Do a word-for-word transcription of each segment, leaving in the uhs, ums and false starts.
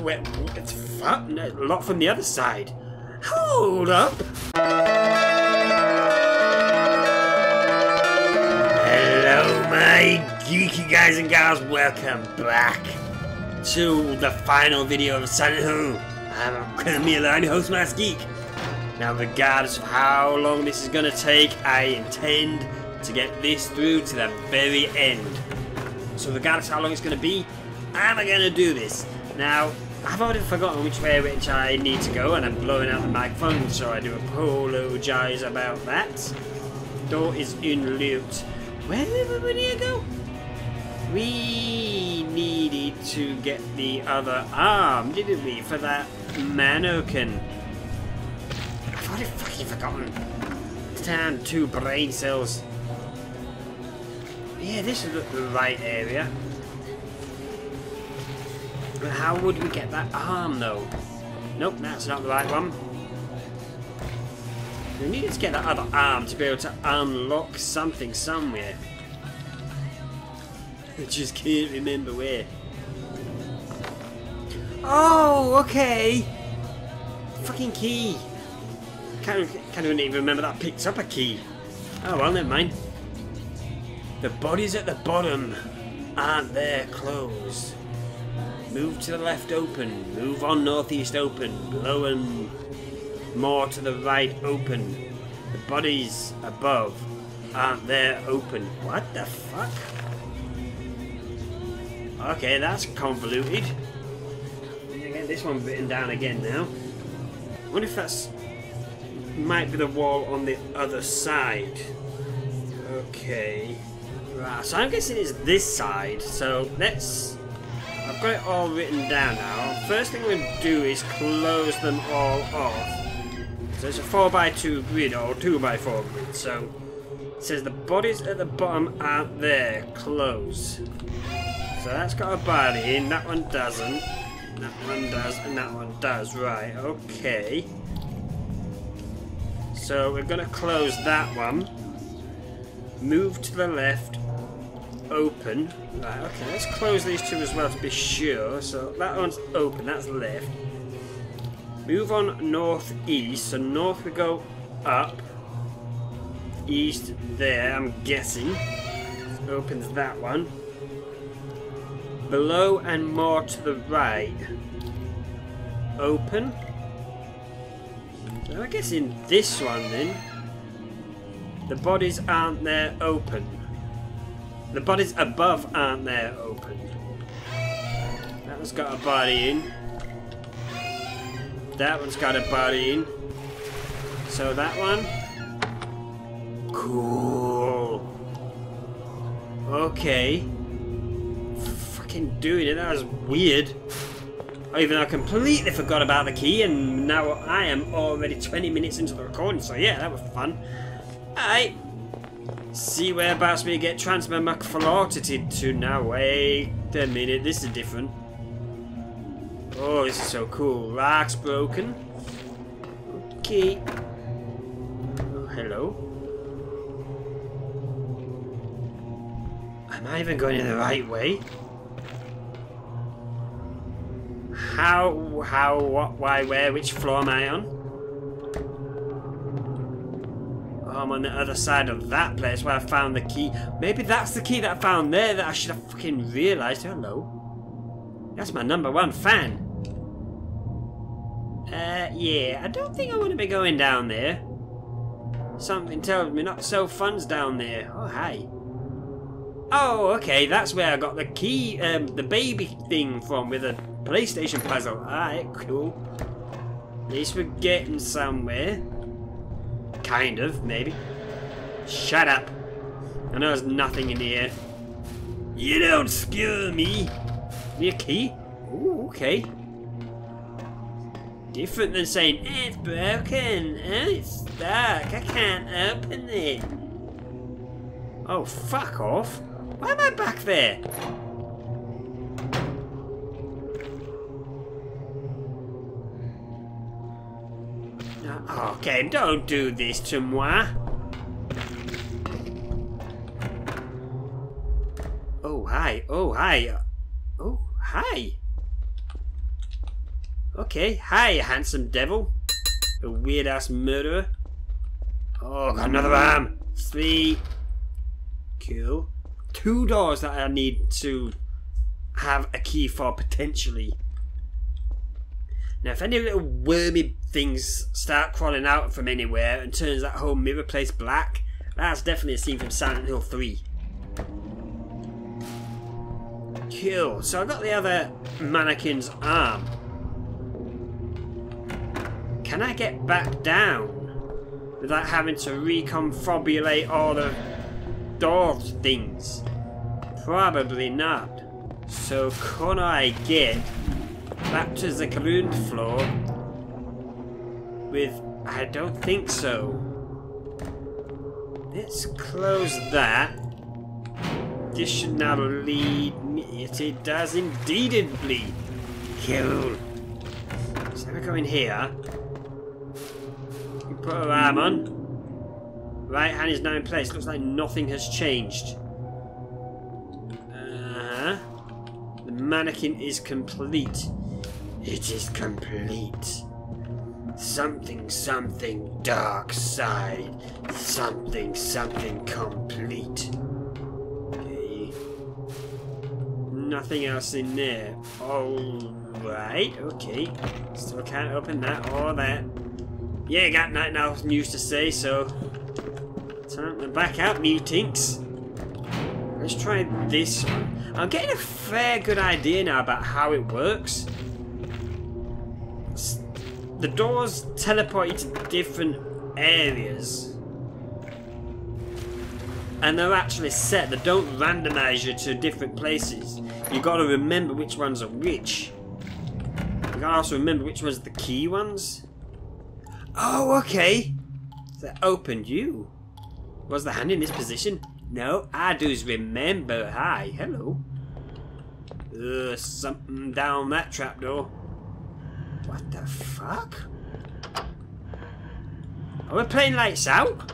Wait, it's fun. A lot from the other side. Hold up. Hello, my geeky guys and gals. Welcome back to the final video of Silent Hill. I'm Alchemilla, I'm your host, MaskedGeek. Now, regardless of how long this is going to take, I intend to get this through to the very end. So, regardless of how long it's going to be, I'm going to do this. Now, I've already forgotten which way which I need to go, and I'm blowing out the microphone, so I do apologise about that. Door is in loot. Where did everybody go? We needed to get the other arm, didn't we, for that mannequin? I've already fucking forgotten. Stand two brain cells. Yeah, this is the right area. But how would we get that arm, though? Nope, that's not the right one. We need to get that other arm to be able to unlock something somewhere. I just can't remember where. Oh, okay! Fucking key! Can't, can't even remember that I picked up a key. Oh, well, never mind. The bodies at the bottom aren't there closed. Move to the left open, move on northeast open, below and more to the right open. The bodies above aren't there open. What the fuck? Okay, that's convoluted. I'm gonna get this one written down again now. I wonder if that's... might be the wall on the other side. Okay. Right, so I'm guessing it's this side, so let's... I've got it all written down now. First thing we're going to do is close them all off. So it's a four by two grid or two by four grid. So it says the bodies at the bottom aren't there. Close. So that's got a body in. That one doesn't. That one does. And that one does. Right. Okay. So we're going to close that one. Move to the left. Open. Right, okay, let's close these two as well to be sure. So that one's open, that's left. Move on northeast. So north we go up. East there, I'm guessing. Opens that one. Below and more to the right. Open. So I guess in this one then. The bodies aren't there open. The bodies above aren't there open. That one's got a body in. That one's got a body in. So that one. Cool. Okay. Fucking doing it, that was weird. Oh, even though I completely forgot about the key, and now I am already twenty minutes into the recording, so yeah, that was fun. Alright. See whereabouts we get transfer McFlaughted to now. Wait a minute, this is different. Oh, this is so cool. Lark's broken. Okay. Oh, hello. Am I even going in the right way? How, how, what, why, where, which floor am I on? I'm on the other side of that place where I found the key. Maybe that's the key that I found there that I should have fucking realised. Hello. That's my number one fan. Uh, yeah. I don't think I want to be going down there. Something tells me not so fun's down there. Oh, hi. Oh, okay. That's where I got the key, um, the baby thing from with a PlayStation puzzle. Alright, cool. At least we're getting somewhere. Kind of, maybe. Shut up. I know there's nothing in here. You don't scare me. Your key? Ooh, okay. Different than saying, it's broken, oh, it's stuck, I can't open it. Oh, fuck off. Why am I back there? Okay, don't do this to moi. Oh, hi. Oh, hi. Oh, hi. Okay, hi, handsome devil. A weird-ass murderer. Oh, got another arm. Three. Cool. Two doors that I need to have a key for, potentially. Now, if any little wormy things start crawling out from anywhere and turns that whole mirror place black, that's definitely a scene from Silent Hill three. Cool. So I got the other mannequin's arm. Can I get back down without having to reconfobulate all the door things? Probably not. So can I get back to the ground floor with... I don't think so. Let's close that. This should now lead me... It does indeed lead. Cool. So we go in here. Put her arm on. Right hand is now in place. Looks like nothing has changed. Uh-huh. The mannequin is complete. It is complete. Something, something, dark side. Something, something, complete. Okay. Nothing else in there. Alright, okay. Still can't open that or that. Yeah, got nothing else news to say, so time to back out, mutinks. Let's try this one. I'm getting a fair good idea now about how it works. The doors teleport you to different areas, and they're actually set. They don't randomize you to different places. You got to remember which ones are which. You got to also remember which ones are the key ones. Oh, okay. That opened you. Was the hand in this position? No, I do's remember. Hi, hello. Ugh, something down that trapdoor. What the fuck? Are we playing lights out?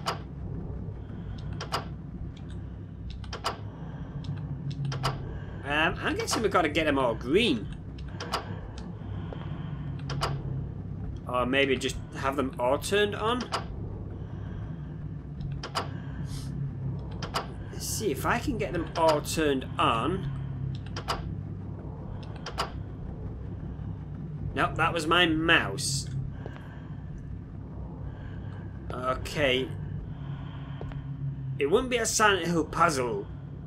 Um, I'm guessing we've got to get them all green. Or maybe just have them all turned on? Let's see if I can get them all turned on. Nope, that was my mouse. Okay. It wouldn't be a Silent Hill puzzle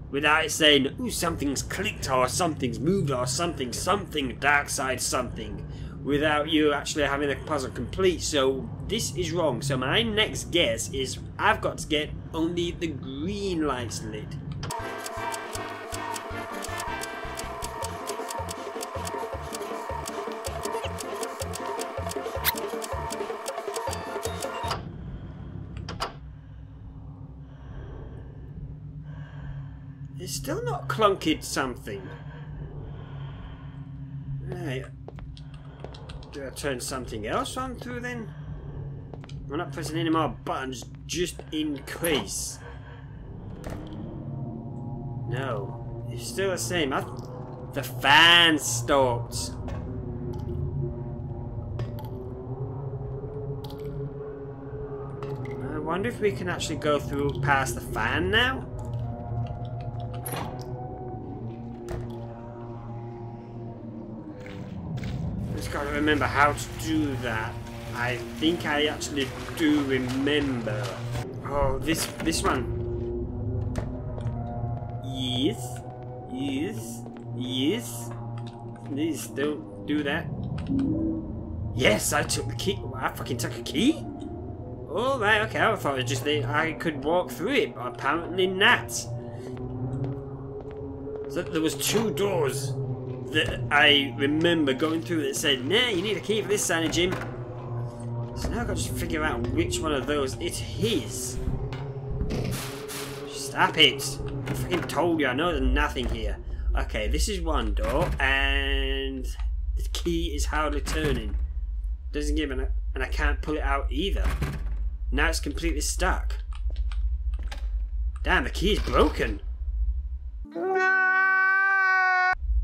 without it saying, ooh, something's clicked or something's moved or something, something, dark side something. Without you actually having the puzzle complete, so this is wrong. So my next guess is I've got to get only the green lights lit. It's still not clunked something. Right. Do I turn something else on through then? I'm not pressing any more buttons just in case. No, it's still the same. I th the fan stopped. I wonder if we can actually go through past the fan now? Got to remember how to do that. I think I actually do remember. Oh, this this one. Yes, yes, yes. Please don't do that. Yes, I took the key. I fucking took a key. All right, okay. I thought it just that I could walk through it, but apparently not. So there was two doors that I remember going through that said, nah, you need a key for this, Silent Jim. So now I've got to figure out which one of those it is. Stop it. I fucking told you, I know there's nothing here. Okay, this is one door, and the key is hardly turning. Doesn't give an, and I can't pull it out either. Now it's completely stuck. Damn, the key is broken.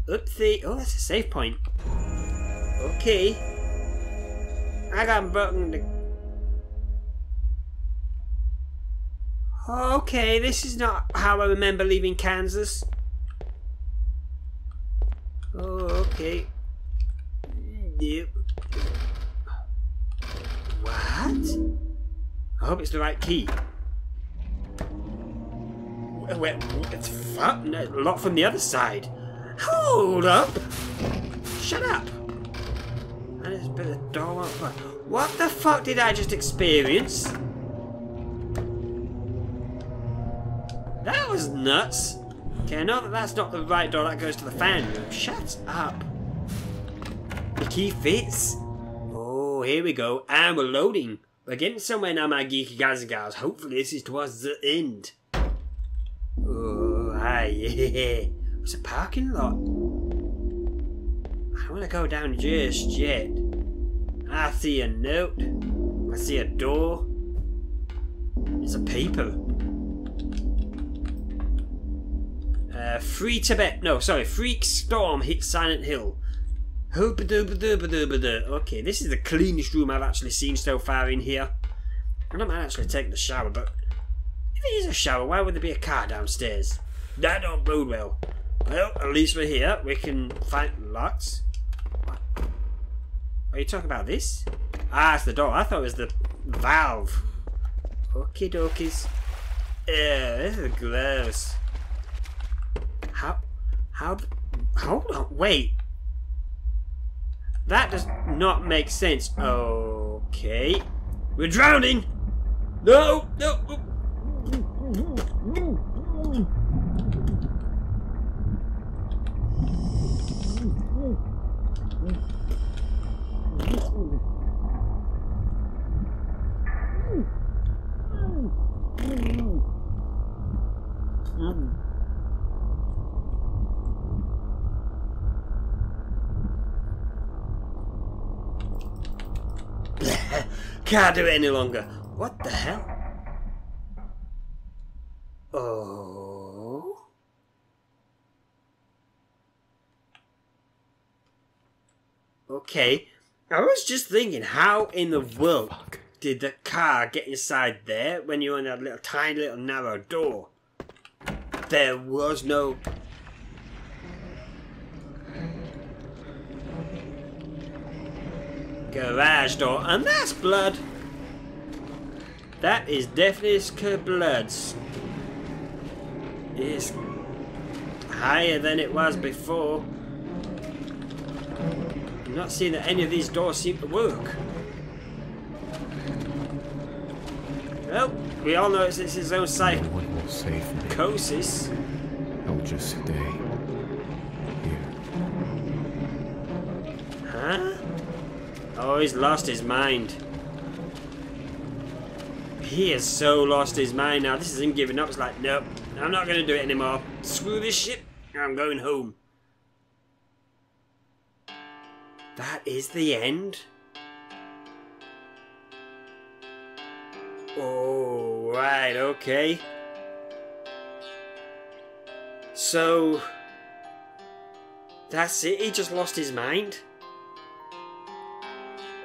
Up the... Oh, that's a save point. Okay. I got broken to... Okay, this is not how I remember leaving Kansas. Oh, okay. Yep. What? I hope it's the right key. Wait, it's fuck, no, locked from the other side. Hold up! Shut up! And it's a bit of door. What the fuck did I just experience? That was nuts. Okay, I know that that's not the right door. That goes to the fan room. Shut up. The key fits. Oh, here we go. And we're loading. We're getting somewhere now, my geeky guys and gals. Hopefully, this is towards the end. Oh, hi. It's a parking lot. I don't want to go down just yet. I see a note. I see a door. It's a paper. Uh, free Tibet. No, sorry. Freak storm hits Silent Hill. Okay, this is the cleanest room I've actually seen so far in here. I don't mind actually taking the shower, but if it is a shower, why would there be a car downstairs? That don't bode well. Well, at least we're here. We can find locks. What? Are you talking about this? Ah, it's the door. I thought it was the valve. Okie dokies. Ew, this is gross. How? How? Hold on, wait. That does not make sense. Okay. We're drowning! No! No! Can't do it any longer. What the hell? Oh. Okay. I was just thinking, how in the world did the car get inside there when you're in that little tiny little narrow door? There was no... garage door, and that's blood. That is definitely bloods. It's higher than it was before. I'm not seeing that any of these doors seem to work. Well, we all know it's his own psychosis. I will just stay here. Huh? Oh, he's lost his mind. He has so lost his mind now. This is him giving up. It's like, nope, I'm not going to do it anymore. Screw this shit. I'm going home. That is the end? Oh, right, okay. So, that's it. He just lost his mind.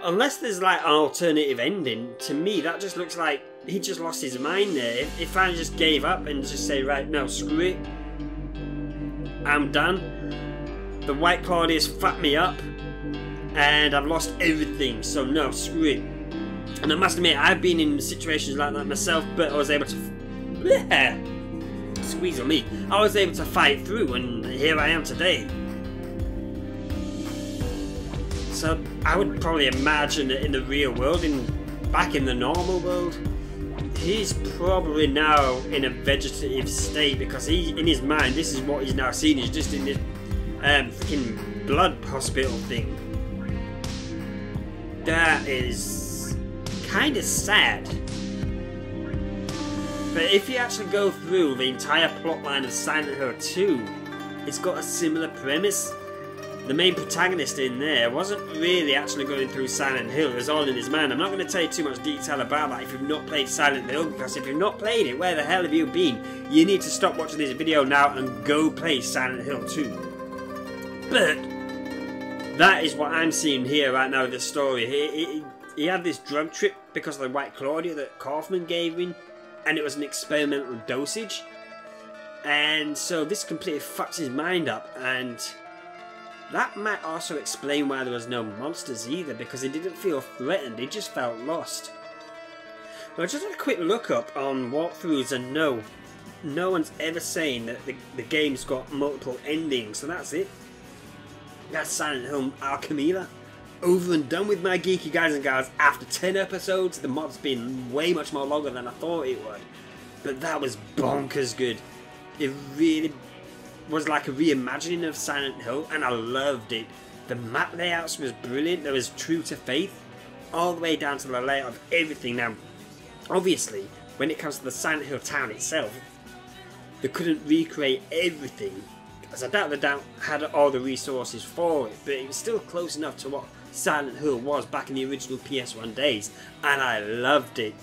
Unless there's like an alternative ending, to me that just looks like he just lost his mind there. If, if I just gave up and just say, right, no, screw it, I'm done. The White Claudia's fucked me up, and I've lost everything. So no, screw it. And I must admit, I've been in situations like that myself, but I was able to, yeah, squeeze on me. I was able to fight through, and here I am today. So I would probably imagine that in the real world, in back in the normal world, he's probably now in a vegetative state, because he, in his mind, this is what he's now seen. He's just in this um, freaking blood hospital thing. That is kind of sad. But if you actually go through the entire plotline of Silent Hill two, it's got a similar premise. The main protagonist in there wasn't really actually going through Silent Hill. It was all in his mind. I'm not going to tell you too much detail about that if you've not played Silent Hill, because if you've not played it, where the hell have you been? You need to stop watching this video now and go play Silent Hill two. But that is what I'm seeing here right now with the story. It, it, he had this drug trip because of the White Claudia that Kaufmann gave him, and it was an experimental dosage. And so this completely fucks his mind up, and that might also explain why there was no monsters either, because he didn't feel threatened, he just felt lost. Now, I just had a quick look up on walkthroughs, and no, no one's ever saying that the, the game's got multiple endings, so that's it. That's Silent Hill Alchemilla. Over and done with, my geeky guys and gals. After ten episodes, the mod's been way much more longer than I thought it would. But that was bonkers good. It really was like a reimagining of Silent Hill, and I loved it. The map layouts was brilliant. There was true to faith, all the way down to the layout of everything. Now, obviously, when it comes to the Silent Hill town itself, they couldn't recreate everything, as I doubt they doubt had all the resources for it, but it was still close enough to what Silent Hill was back in the original P S one days, and I loved it.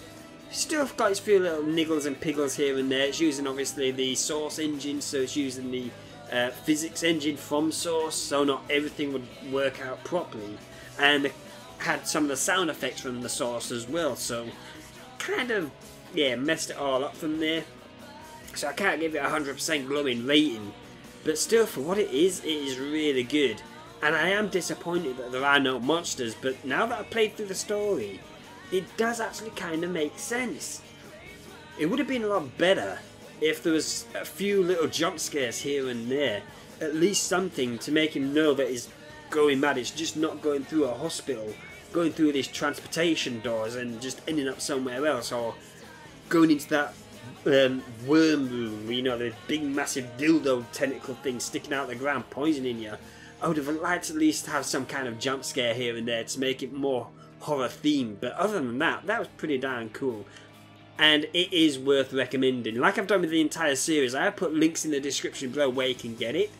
Still got its few little niggles and piggles here and there. It's using obviously the Source engine, so it's using the uh, physics engine from Source, so not everything would work out properly, and they had some of the sound effects from the Source as well, so kind of, yeah, messed it all up from there. So I can't give it a one hundred percent glowing rating. But still, for what it is, it is really good. And I am disappointed that there are no monsters, but now that I've played through the story, it does actually kind of make sense. It would have been a lot better if there was a few little jump scares here and there. At least something to make him know that he's going mad. It's just not going through a hospital, going through these transportation doors and just ending up somewhere else, or going into that Um, worm room, you know, the big massive dildo tentacle thing sticking out of the ground poisoning you. I would have liked to at least have some kind of jump scare here and there to make it more horror themed, but other than that, that was pretty darn cool, and it is worth recommending. Like I've done with the entire series, I have put links in the description below where you can get it.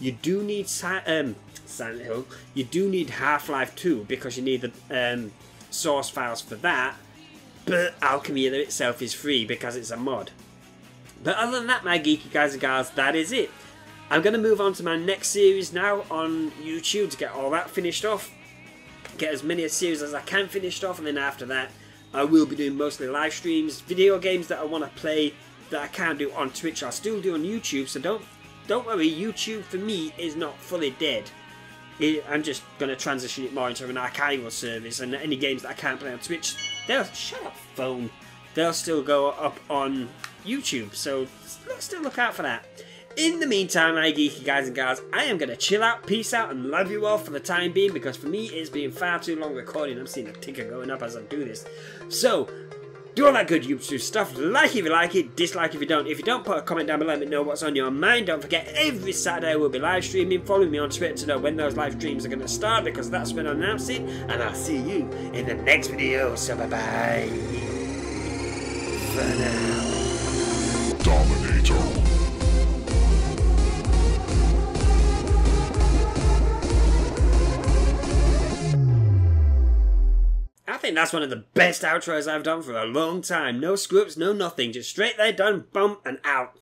You do need si um, Silent Hill, you do need Half-Life two because you need the um, source files for that. But Alchemilla itself is free because it's a mod. But other than that, my geeky guys and gals, that is it. I'm going to move on to my next series now on YouTube to get all that finished off. Get as many series as I can finished off, and then after that I will be doing mostly live streams. Video games that I want to play that I can't do on Twitch, I'll still do on YouTube, so don't, don't worry, YouTube for me is not fully dead. I'm just going to transition it more into an archival service, and any games that I can't play on Twitch, they'll, shut up phone, they'll still go up on YouTube, so let's still look out for that. In the meantime, my geeky guys and gals, I am going to chill out, peace out, and love you all for the time being, because for me it's been far too long recording. I'm seeing a ticker going up as I do this. So, do all that good YouTube stuff, like if you like it, dislike if you don't. If you don't, put a comment down below, let me know what's on your mind. Don't forget, every Saturday we'll be live streaming. Follow me on Twitter to know when those live streams are going to start, because that's when I announce it, and I'll see you in the next video, so bye bye, for now. Dominator. I think that's one of the best outros I've done for a long time. No scripts, no nothing, just straight there, done, bump, and out.